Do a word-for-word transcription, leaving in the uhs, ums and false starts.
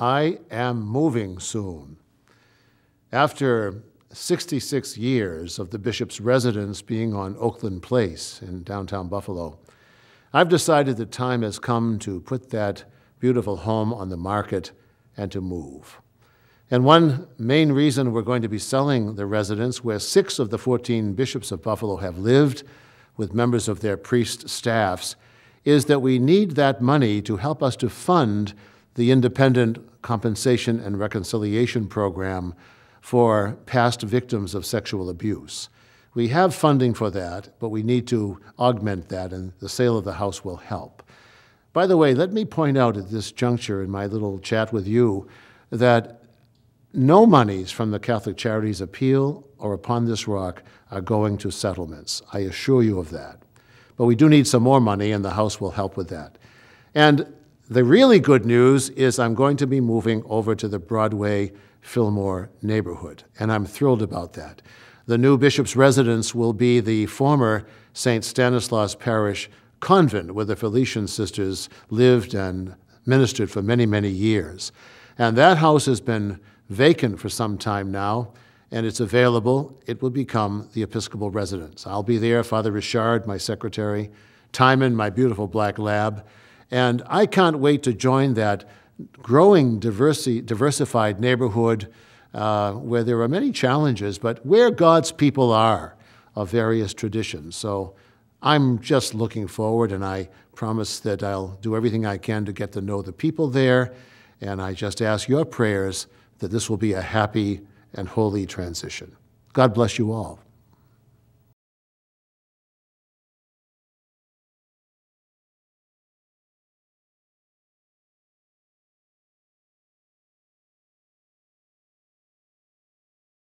I am moving soon. After sixty-six years of the bishop's residence being on Oakland Place in downtown Buffalo, I've decided the time has come to put that beautiful home on the market and to move. And one main reason we're going to be selling the residence, where six of the fourteen bishops of Buffalo have lived with members of their priest staffs, is that we need that money to help us to fund the Independent Compensation and Reconciliation Program for past victims of sexual abuse. We have funding for that, but we need to augment that, and the sale of the house will help. By the way, let me point out at this juncture in my little chat with you that no monies from the Catholic Charities Appeal or Upon This Rock are going to settlements. I assure you of that. But we do need some more money, and the house will help with that. And the really good news is I'm going to be moving over to the Broadway Fillmore neighborhood, and I'm thrilled about that. The new bishop's residence will be the former Saint Stanislaus Parish convent where the Felician sisters lived and ministered for many, many years. And that house has been vacant for some time now, and it's available. It will become the Episcopal residence. I'll be there, Father Richard, my secretary, Timon, my beautiful black lab, and I can't wait to join that growing diversi diversified neighborhood uh, where there are many challenges, but where God's people are of various traditions. So I'm just looking forward, and I promise that I'll do everything I can to get to know the people there, and I just ask your prayers that this will be a happy and holy transition. God bless you all.